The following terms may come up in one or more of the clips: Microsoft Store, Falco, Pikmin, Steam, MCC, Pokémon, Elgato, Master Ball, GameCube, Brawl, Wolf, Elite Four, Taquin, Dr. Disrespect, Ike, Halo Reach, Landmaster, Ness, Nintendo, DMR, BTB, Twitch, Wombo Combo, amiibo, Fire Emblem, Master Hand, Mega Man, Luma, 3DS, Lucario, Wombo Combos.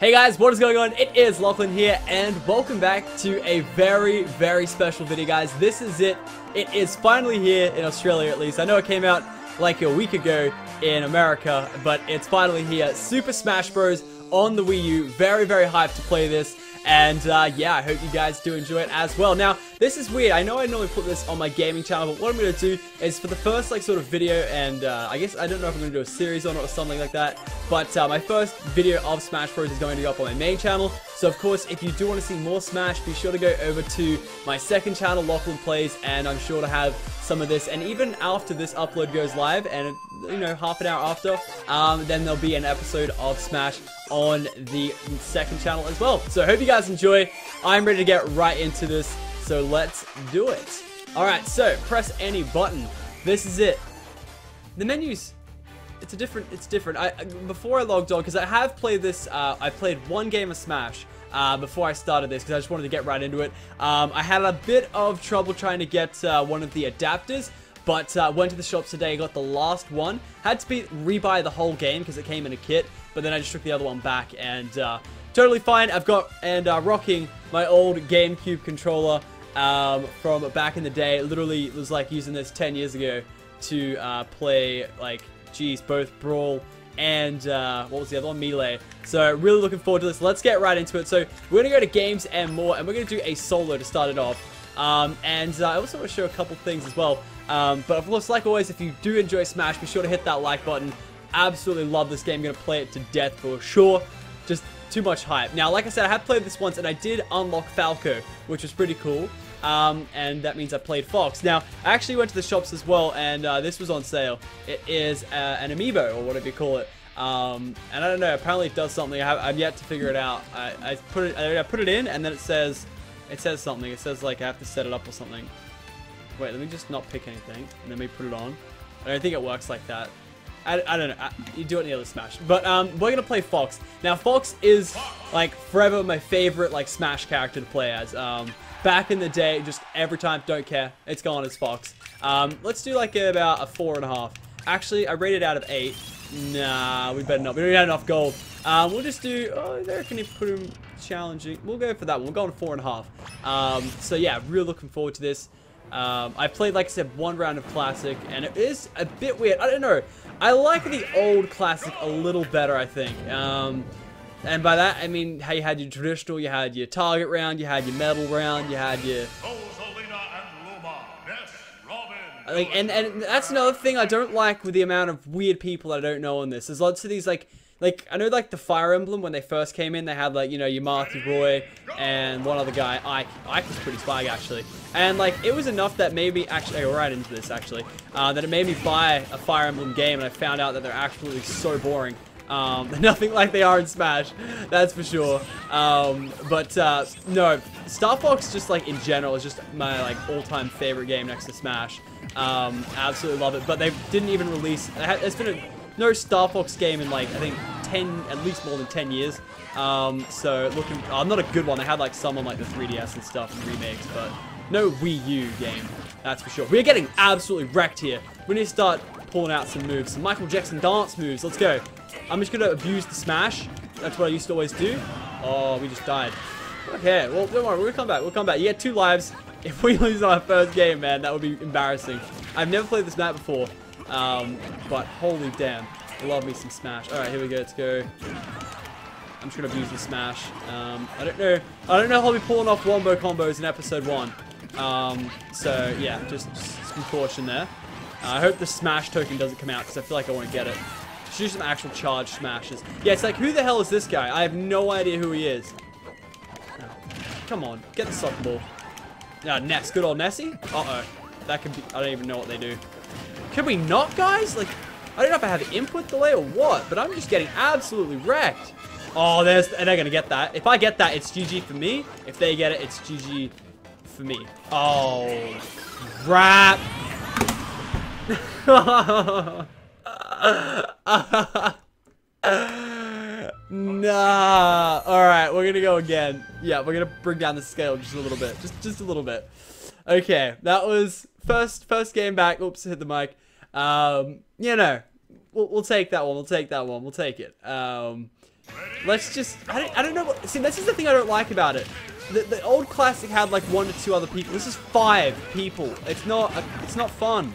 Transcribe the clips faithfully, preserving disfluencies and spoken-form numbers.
Hey guys, what is going on? It is Lachlan here and welcome back to a very, very special video, guys. This is it. It is finally here in Australia, at least. I know it came out like a week ago in America, but it's finally here. Super Smash Bros. On the Wii U. Very, very hyped to play this. And uh, yeah, I hope you guys do enjoy it as well. Now, this is weird. I know I normally put this on my gaming channel, but what I'm going to do is for the first like sort of video, and uh, I guess I don't know if I'm going to do a series on it or something like that, but uh, my first video of Smash Bros. Is going to go up on my main channel. So of course, if you do want to see more Smash, be sure to go over to my second channel, LachlanPlays, and I'm sure to have some of this. And even after this upload goes live, and you know, half an hour after, um, then there'll be an episode of Smash on the second channel as well. So I hope you guys enjoy. I'm ready to get right into this, so let's do it. Alright, so press any button. This is it. The menus, it's a different, it's different. I Before I logged on, because I have played this, uh, I played one game of Smash uh, before I started this, because I just wanted to get right into it. Um, I had a bit of trouble trying to get uh, one of the adapters, but uh, went to the shops today, got the last one. Had to be, rebuy the whole game because it came in a kit, but then I just took the other one back and uh, totally fine. I've got and uh, rocking my old GameCube controller um, from back in the day. Literally was like using this ten years ago to uh, play like, geez, both Brawl and uh, what was the other one? Melee. So really looking forward to this. Let's get right into it. So we're gonna go to games and more, and we're gonna do a solo to start it off. Um, and uh, I also want to show a couple things as well. Um, but of course, like always, if you do enjoy Smash, be sure to hit that like button. Absolutely love this game. I'm going to play it to death for sure. Just too much hype. Now, like I said, I have played this once, and I did unlock Falco, which was pretty cool. Um, and that means I played Fox. Now, I actually went to the shops as well, and uh, this was on sale. It is uh, an amiibo, or whatever you call it. Um, and I don't know, apparently it does something. I have, I've yet to figure it out. I, I, put it, I put it in, and then it says... It says something. It says, like, I have to set it up or something. Wait, let me just not pick anything, and then we put it on. I don't think it works like that. I, I don't know. I, you do it in the other Smash. But um, we're going to play Fox. Now, Fox is, like, forever my favorite, like, Smash character to play as. Um, back in the day, just every time, don't care. It's gone as Fox. Um, let's do, like, about a four and a half. Actually, I rated out of eight. Nah, we better not. We don't have enough gold. Um, we'll just do... Oh, there can you put him challenging. We'll go for that one. We'll go on four and a half. Um, so, yeah, really looking forward to this. Um, I played, like I said, one round of Classic, and it is a bit weird. I don't know. I like the old Classic a little better, I think. Um, and by that, I mean how you had your traditional, you had your target round, you had your medal round, you had your... Rosalina and Luma, Ness, like, and, and that's another thing I don't like with the amount of weird people I don't know on this. There's lots of these, like... Like, I know, like, the Fire Emblem, when they first came in, they had, like, you know, your Marth, your Roy, and one other guy, Ike. Ike was pretty spag, actually. And, like, it was enough that made me, actually, I go right into this, actually, uh, that it made me buy a Fire Emblem game, and I found out that they're actually so boring. Um, nothing like they are in Smash, that's for sure. Um, but, uh, no, Star Fox, just, like, in general, is just my, like, all-time favorite game next to Smash. Um, absolutely love it. But they didn't even release, it's been a... No Star Fox game in, like, I think ten, at least more than ten years. Um, so, looking, oh, not a good one. They had, like, some on, like, the three D S and stuff and remakes, but no Wii U game, that's for sure. We're getting absolutely wrecked here. We need to start pulling out some moves, some Michael Jackson dance moves. Let's go. I'm just going to abuse the Smash. That's what I used to always do. Oh, we just died. Okay, well, don't worry. We'll come back. We'll come back. You get two lives. If we lose our first game, man, that would be embarrassing. I've never played this map before. Um, but holy damn, love me some Smash. Alright, here we go, let's go. I'm just gonna use the Smash. Um, I don't know, I don't know how I'll be pulling off Wombo Combos in episode one. Um, so yeah, just, just some caution there. Uh, I hope the Smash token doesn't come out, because I feel like I won't get it. Just do some actual charge smashes. Yeah, it's like, who the hell is this guy? I have no idea who he is. Oh, come on, get the soccer ball. Ah, Ness, good old Nessie? Uh-oh, that could be, I don't even know what they do. Can we not, guys? Like, I don't know if I have input delay or what, but I'm just getting absolutely wrecked. Oh, there's, and they're gonna get that. If I get that, it's G G for me. If they get it, it's G G for me. Oh, crap. Nah. All right, we're gonna go again. Yeah, we're gonna bring down the scale just a little bit. Just, just a little bit. Okay, that was first, first game back. Oops, hit the mic. Um, you know, we'll, we'll take that one. We'll take that one. We'll take it. Um, Let's just... I don't, I don't know what... See, this is the thing I don't like about it. The, the old classic had like one to two other people. This is five people. It's not... A, it's not fun.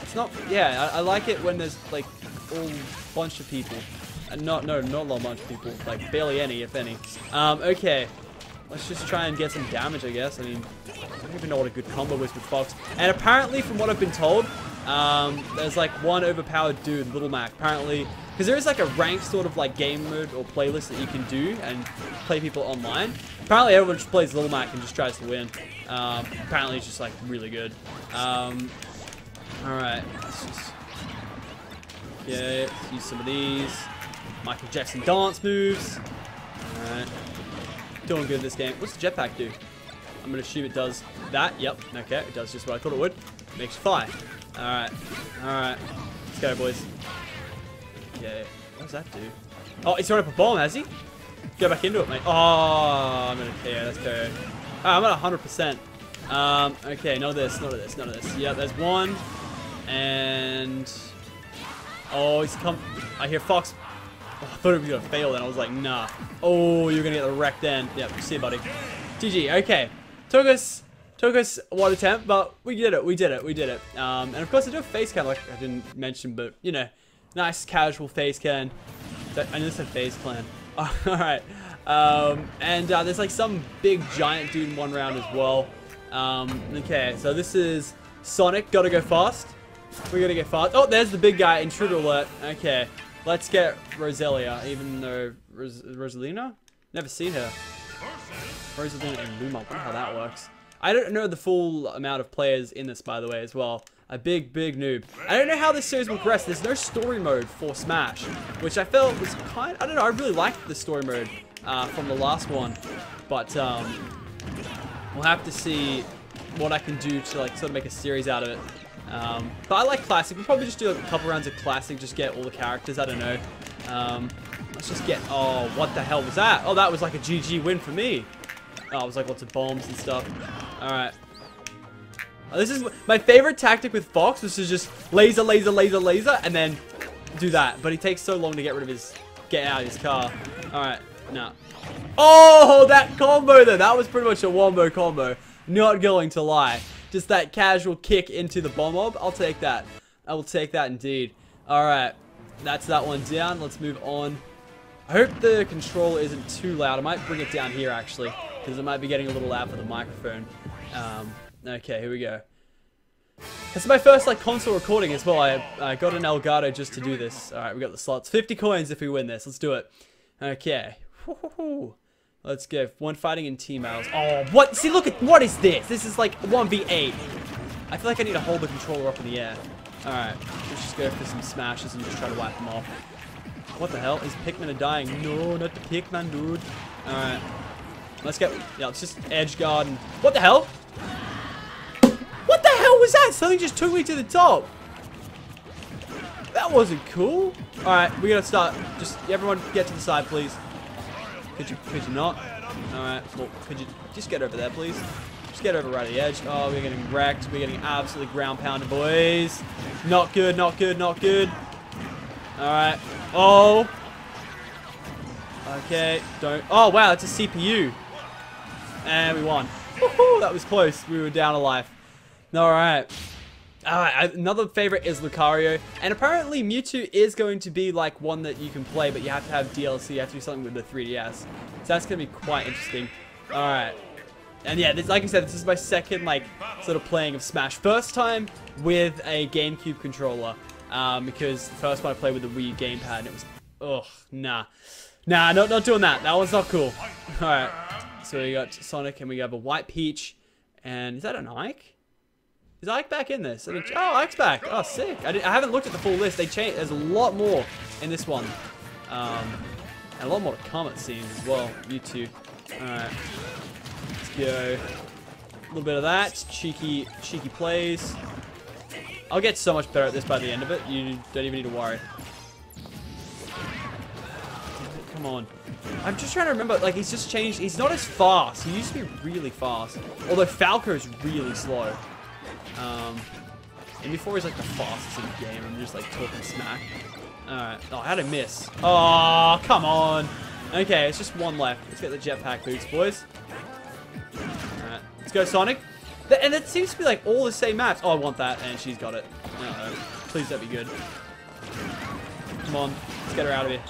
It's not... Yeah, I, I like it when there's like all bunch of people. And not... No, not a lot bunch of people. Like, barely any, if any. Um, okay. Let's just try and get some damage, I guess. I mean, I don't even know what a good combo is with Fox. And apparently, from what I've been told, um, there's like one overpowered dude, Little Mac. Apparently... Because there is like a ranked sort of like game mode or playlist that you can do and play people online. Apparently everyone just plays Little Mac and just tries to win. Um, apparently it's just like really good. Um, Alright. Okay, let's use some of these. Michael Jackson dance moves. Alright. Doing good this game. What's the jetpack do? I'm going to assume it does that. Yep. Okay, it does just what I thought it would. It makes fire. Alright. Alright. Let's go, boys. Okay. What does that do? Oh, he's thrown up a bomb, has he? Go back into it, mate. Oh, I'm gonna... Yeah, that's K O. Alright, I'm at one hundred percent. Um, okay, none of this, none of this, none of this. Yeah, there's one. And... Oh, he's come... I hear Fox... Oh, I thought it was gonna fail then. I was like, nah. Oh, you're gonna get the wreck then. Yep, see you, buddy. G G, okay. Took us... Took us one attempt, but we did it, we did it, we did it. Um, and of course I do a face cam like I didn't mention, but, you know... Nice casual phase can. I know it's a phase plan. Oh, alright. Um, and uh, there's like some big giant dude in one round as well. Um, okay, so this is Sonic. Gotta go fast. We gotta get fast. Oh, there's the big guy. Intruder alert. Okay. Let's get Rosalina, even though... Ros Rosalina? Never seen her. Rosalina and Luma. I wonder how that works. I don't know the full amount of players in this, by the way, as well. A big, big noob. I don't know how this series will progress. There's no story mode for Smash, which I felt was kind of, I don't know, I really liked the story mode uh, from the last one. But um, we'll have to see what I can do to like sort of make a series out of it. Um, but I like Classic. We'll probably just do like, a couple rounds of Classic, just get all the characters. I don't know. Um, let's just get, oh, what the hell was that? Oh, that was like a G G win for me. Oh, it was like lots of bombs and stuff. All right. Oh, this is my favorite tactic with Fox, which is just laser, laser, laser, laser, and then do that. But he takes so long to get rid of his, get out of his car. All right, no. Oh, that combo though. That was pretty much a Wombo combo. Not going to lie. Just that casual kick into the bomb mob. I'll take that. I will take that indeed. All right, that's that one down. Let's move on. I hope the controller isn't too loud. I might bring it down here actually, because it might be getting a little loud for the microphone. Um, Okay, here we go. This is my first like console recording as well. I, I got an Elgato just to do this. Alright, we got the slots. fifty coins if we win this. Let's do it. Okay. Woo-hoo-hoo. Let's go. One fighting in team battles. Oh, what? See, look at... What is this? This is like one v eight. I feel like I need to hold the controller up in the air. Alright. Let's just go for some smashes and just try to wipe them off. What the hell? These Pikmin are dying. No, not the Pikmin, dude. Alright. Let's get... Yeah, let's just edge guard and... What the hell? What the hell was that? Something just took me to the top. That wasn't cool. All right, we gotta start. Just everyone, get to the side, please. Could you? Could you not? All right. Well, could you just get over there, please? Just get over right at the edge. Oh, we're getting wrecked. We're getting absolutely ground pounded, boys. Not good. Not good. Not good. All right. Oh. Okay. Don't. Oh wow, it's a C P U. And we won. Woohoo! That was close. We were down a life. Alright. Alright, another favorite is Lucario. And apparently Mewtwo is going to be like one that you can play, but you have to have D L C, you have to do something with the three D S. So that's going to be quite interesting. Alright. And yeah, this, like I said, this is my second like sort of playing of Smash. First time with a GameCube controller. Um, because the first one I played with the Wii U gamepad and it was... Ugh, nah. Nah, not, not doing that. That one's not cool. Alright. So we got Sonic and we have a white Peach. And is that an Ike? Is Ike back in this? I mean, oh, Ike's back. Oh, sick. I, didn't, I haven't looked at the full list. They changed. There's a lot more in this one. Um, and a lot more to come, it seems, as well. YouTube. Alright. Let's go. A little bit of that. Cheeky, cheeky plays. I'll get so much better at this by the end of it. You don't even need to worry. Come on. I'm just trying to remember. Like, he's just changed. He's not as fast. He used to be really fast. Although Falco is really slow. Um, and before he's like the fastest in the game, I'm just like talking smack. Alright. Oh, how'd I miss? Oh, come on. Okay, it's just one left. Let's get the jetpack boots, boys. Alright. Let's go, Sonic. Th and it seems to be like all the same maps. Oh, I want that. And she's got it. Uh-oh. Please don't be good. Come on. Let's get her out of here.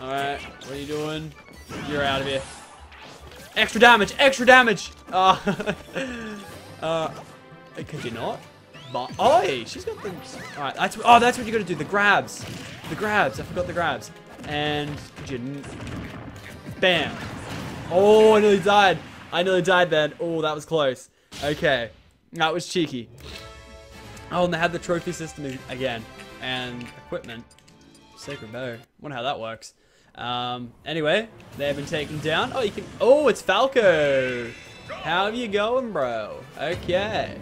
Alright. What are you doing? You're out of here. Extra damage! Extra damage! Uh, uh, could you not? But, oh, hey, she's got the... Alright, that's, oh, that's what you gotta do. The grabs. The grabs. I forgot the grabs. And... Could you... Bam. Oh, I nearly died. I nearly died then. Oh, that was close. Okay. That was cheeky. Oh, and they had the trophy system again. And equipment. Sacred bow. I wonder how that works. Um, anyway, they've been taken down. Oh, you can... Oh, it's Falco. How are you going, bro? Okay.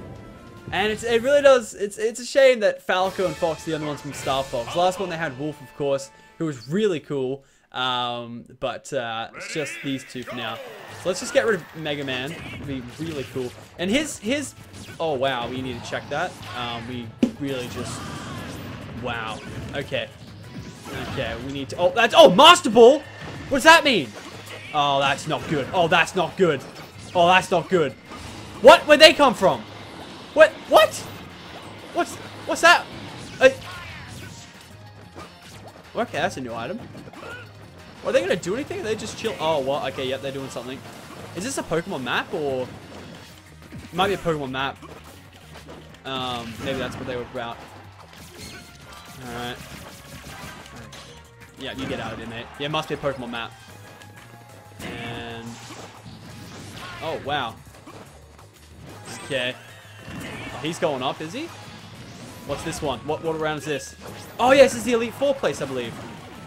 And it's, it really does... It's it's a shame that Falco and Fox are the only ones from Star Fox. Last one they had Wolf, of course, who was really cool. Um, but uh, it's just these two for now. So let's just get rid of Mega Man. It'd be really cool. And his... his oh, wow. We need to check that. Um, we really just... Wow. Okay. Okay, we need to... Oh, that's... Oh, Master Ball! What does that mean? Oh, that's not good. Oh, that's not good. Oh, that's not good. What? Where'd they come from? What? What? What's... What's that? I... Okay, that's a new item. Are they gonna do anything? Are they just chill? Oh, what? Okay, yep, they're doing something. Is this a Pokemon map, or... It might be a Pokemon map. Um, maybe that's what they were about. Alright. Yeah, you get out of here, mate. Yeah, it must be a Pokemon map. And... Oh, wow. Okay. Oh, he's going up, is he? What's this one? What what round is this? Oh, yes, it's the Elite Four place, I believe.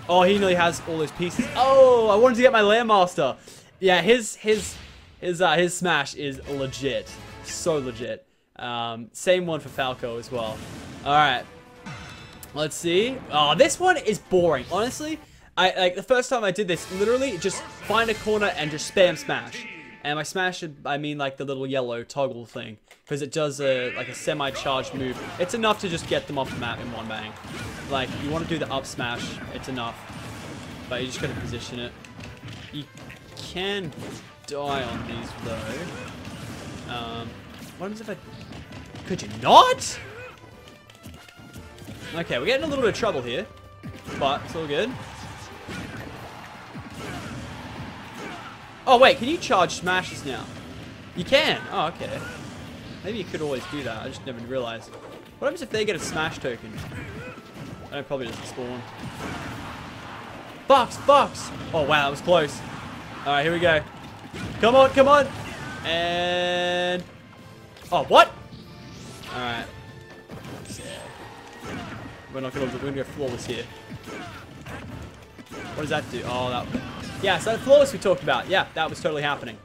Oh, he nearly has all his pieces. Oh, I wanted to get my Landmaster. Yeah, his his his uh, his smash is legit. So legit. Um, same one for Falco as well. All right. Let's see. Oh, this one is boring. Honestly, I like the first time I did this, literally just find a corner and just spam smash. And by smash, I mean like the little yellow toggle thing, because it does a like a semi-charged move. It's enough to just get them off the map in one bang. Like, you want to do the up smash, it's enough. But you just gotta position it. You can die on these though. Um, what happens if I? Could you not? Okay, we're getting a little bit of trouble here, but it's all good. Oh, wait, can you charge smashes now? You can. Oh, okay. Maybe you could always do that. I just never realized. What happens if they get a smash token? Oh, it probably doesn't spawn. Box, box. Oh, wow, that was close. All right, here we go. Come on, come on. And... Oh, what? All right. We're not going to... We're going to go flawless here. What does that do? Oh, that... Yeah, so that flawless we talked about. Yeah, that was totally happening.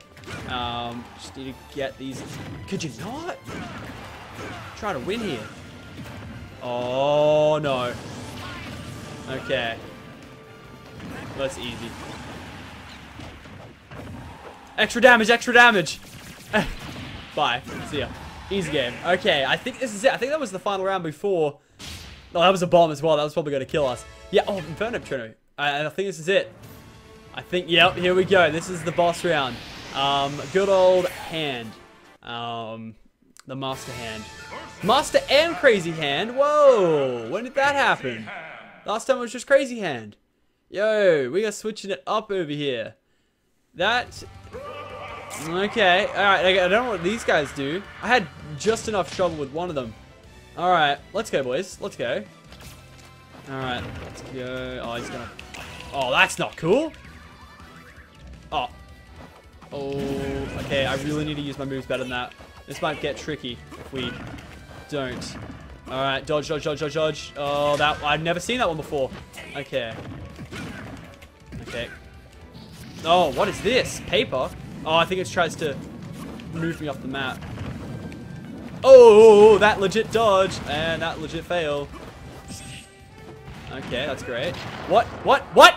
Um, just need to get these. Could you not? Try to win here. Oh, no. Okay. That's easy. Extra damage, extra damage. Bye. See ya. Easy game. Okay, I think this is it. I think that was the final round before. Oh, that was a bomb as well. That was probably going to kill us. Yeah, oh, Inferno Trino. I, I think this is it. I think, yep, here we go. This is the boss round. Um, good old hand. Um, the Master Hand. Master and Crazy Hand? Whoa, when did that happen? Last time it was just Crazy Hand. Yo, we are switching it up over here. That, okay. All right, I don't know what these guys do. I had just enough trouble with one of them. All right, let's go, boys. Let's go. All right, let's go. Oh, he's gonna, oh, that's not cool. Oh. Oh, okay, I really need to use my moves better than that. This might get tricky if we don't. Alright, dodge, dodge, dodge, dodge, dodge. Oh, that, I've never seen that one before. Okay. Okay. Oh, what is this? Paper? Oh, I think it tries to move me off the map. Oh, that legit dodge. And that legit fail. Okay, that's great. What? What? What?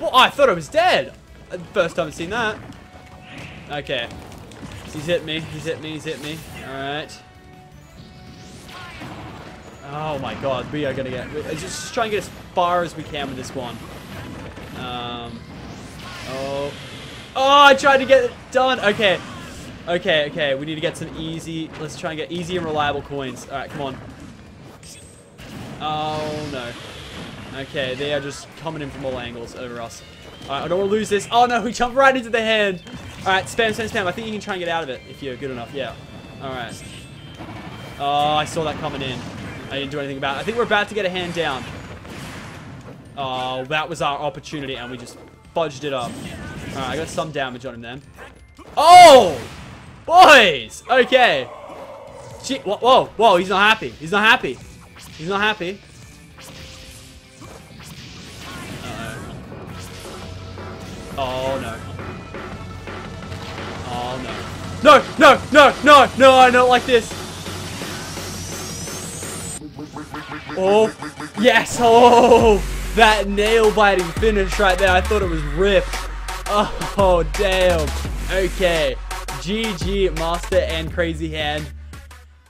Well, I thought I was dead. First time I've seen that. Okay. He's hit me. He's hit me. He's hit me. Alright. Oh my god, we are gonna get... Let's just try and get as far as we can with this one. Um... Oh... Oh, I tried to get it done! Okay. Okay, okay, we need to get some easy... Let's try and get easy and reliable coins. Alright, come on. Oh, no. Okay, they are just coming in from all angles over us. Alright, I don't want to lose this. Oh, no, we jumped right into the hand! Alright, spam, spam, spam. I think you can try and get out of it if you're good enough. Yeah. Alright. Oh, I saw that coming in. I didn't do anything about it. I think we're about to get a hand down. Oh, that was our opportunity, and we just fudged it up. Alright, I got some damage on him then. Oh! Boys! Okay. Gee, whoa, whoa, whoa, he's not happy. He's not happy. He's not happy. Uh-oh. Oh, no. Oh, no. No, no, no, no, no, I don't like this. Oh, yes, oh, that nail-biting finish right there. I thought it was ripped. Oh, damn. Okay, G G, Master and Crazy Hand.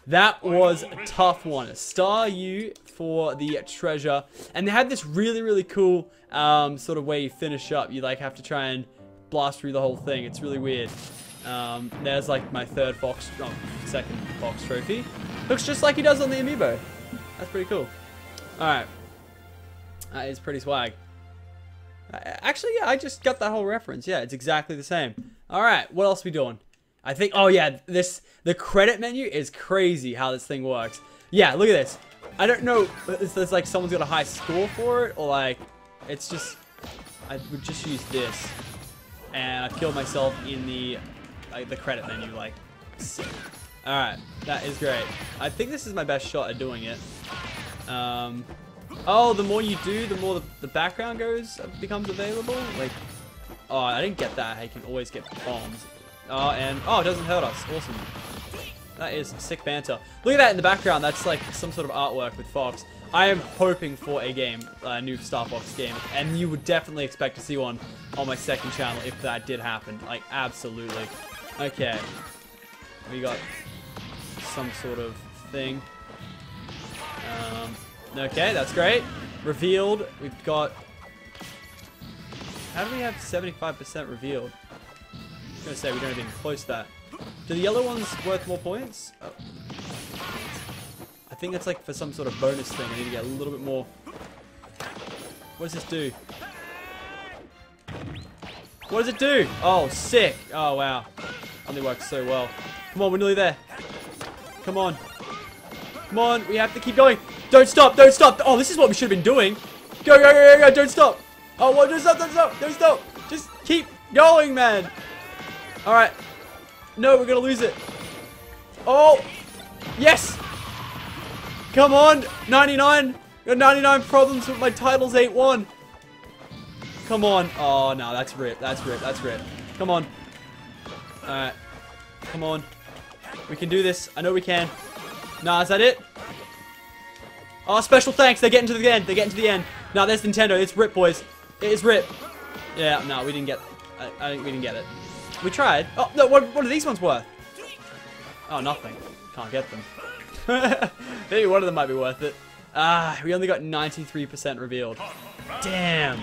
That was a tough one. Star U for the treasure. And they had this really, really cool um, sort of way you finish up. You, like, have to try and blast through the whole thing. It's really weird. Um, there's, like, my third Fox, oh, second Fox trophy. Looks just like he does on the amiibo. That's pretty cool. Alright. That is pretty swag. Actually, yeah, I just got that whole reference. Yeah, it's exactly the same. Alright, what else are we doing? I think, oh yeah, this, the credit menu is crazy how this thing works. Yeah, look at this. I don't know if there's like someone's got a high score for it, or like, it's just, I would just use this. And I killed myself in the, like, the credit menu, like, sick. Alright, that is great. I think this is my best shot at doing it. Um, oh, the more you do, the more the, the background goes, becomes available. Like, oh, I didn't get that. I can always get bombs. Oh, and, oh, it doesn't hurt us. Awesome. That is sick banter. Look at that in the background. That's like some sort of artwork with Fox. I am hoping for a game, a new Star Fox game. And you would definitely expect to see one on my second channel if that did happen. Like, absolutely. Okay. We got... some sort of thing. Um, okay, that's great. Revealed. We've got... How do we have seventy-five percent revealed? I was going to say we don't even close to that. Do the yellow ones worth more points? Oh. I think that's like for some sort of bonus thing. I need to get a little bit more. What does this do? What does it do? Oh, sick. Oh, wow. Only works so well. Come on, we're nearly there. Come on. Come on. We have to keep going. Don't stop. Don't stop. Oh, this is what we should have been doing. Go, go, go, go, go. Don't stop. Oh, well, don't stop. Don't stop. Don't stop. Just keep going, man. All right. No, we're going to lose it. Oh. Yes. Come on. ninety-nine. Got ninety-nine problems with my titles eight one. Come on. Oh, no. That's ripped. That's ripped. That's ripped. Come on. All right. Come on. We can do this. I know we can. Nah, is that it? Oh, special thanks. They're getting to the end. They're getting to the end. Nah, there's Nintendo. It's rip, boys. It is rip. Yeah, no, nah, we didn't get I, I think we didn't get it. We tried. Oh, no, what, what are these ones worth? Oh, nothing. Can't get them. Maybe one of them might be worth it. Ah, we only got ninety-three percent revealed. Damn.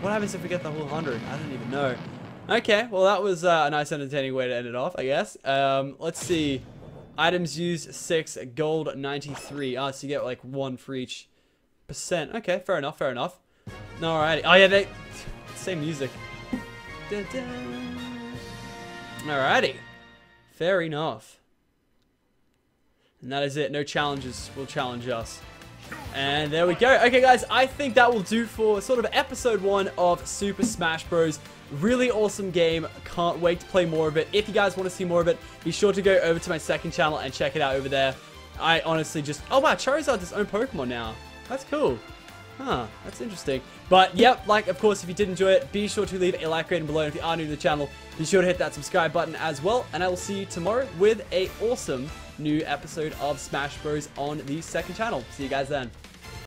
What happens if we get the whole one hundred? I don't even know. Okay, well that was uh, a nice entertaining way to end it off, I guess. Um, let's see. Items used, six, gold, ninety-three. Ah, so you get like one for each percent. Okay, fair enough, fair enough. Alrighty. Oh yeah, they... Same music. Da -da. Alrighty. Fair enough. And that is it. No challenges will challenge us. And there we go. Okay, guys, I think that will do for sort of episode one of Super Smash Bros. Really awesome game. Can't wait to play more of it. If you guys want to see more of it, be sure to go over to my second channel and check it out over there. I honestly just... Oh, wow, Charizard's his own Pokemon now. That's cool. Huh, that's interesting. But, yep, like, of course, if you did enjoy it, be sure to leave a like rating below. And if you are new to the channel, be sure to hit that subscribe button as well. And I will see you tomorrow with a awesome new episode of Smash Bros. On the second channel. See you guys then.